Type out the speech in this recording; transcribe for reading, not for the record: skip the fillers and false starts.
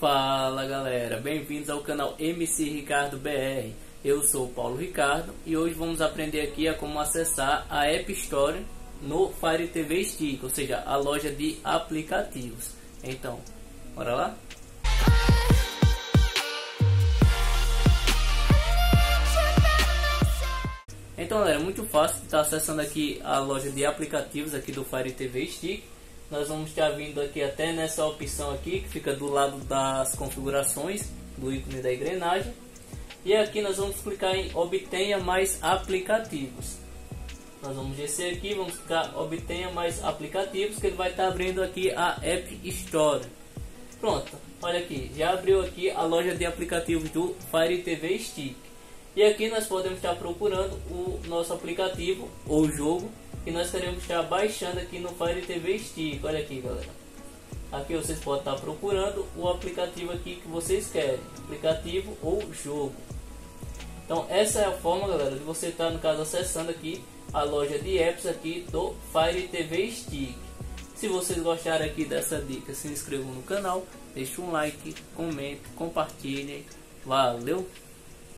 Fala galera, bem-vindos ao canal MC Ricardo BR. Eu sou o Paulo Ricardo e hoje vamos aprender aqui a como acessar a App Store no Fire TV Stick, ou seja, a loja de aplicativos. Então, bora lá? Então galera, é muito fácil estar acessando aqui a loja de aplicativos aqui do Fire TV Stick. Nós vamos estar vindo aqui até nessa opção aqui que fica do lado das configurações do ícone da engrenagem, e aqui nós vamos clicar em obtenha mais aplicativos. Nós vamos descer aqui, vamos clicar obtenha mais aplicativos, que ele vai estar abrindo aqui a App Store. Pronto, olha aqui, já abriu aqui a loja de aplicativos do Fire TV Stick, e aqui nós podemos estar procurando o nosso aplicativo ou jogo que nós queremos estar baixando aqui no Fire TV Stick. Olha aqui galera, aqui vocês podem estar procurando o aplicativo aqui que vocês querem, aplicativo ou jogo. Então essa é a forma galera de você estar, no caso, acessando aqui a loja de apps aqui do Fire TV Stick. Se vocês gostaram aqui dessa dica, se inscrevam no canal, deixe um like, comente, compartilhem, valeu!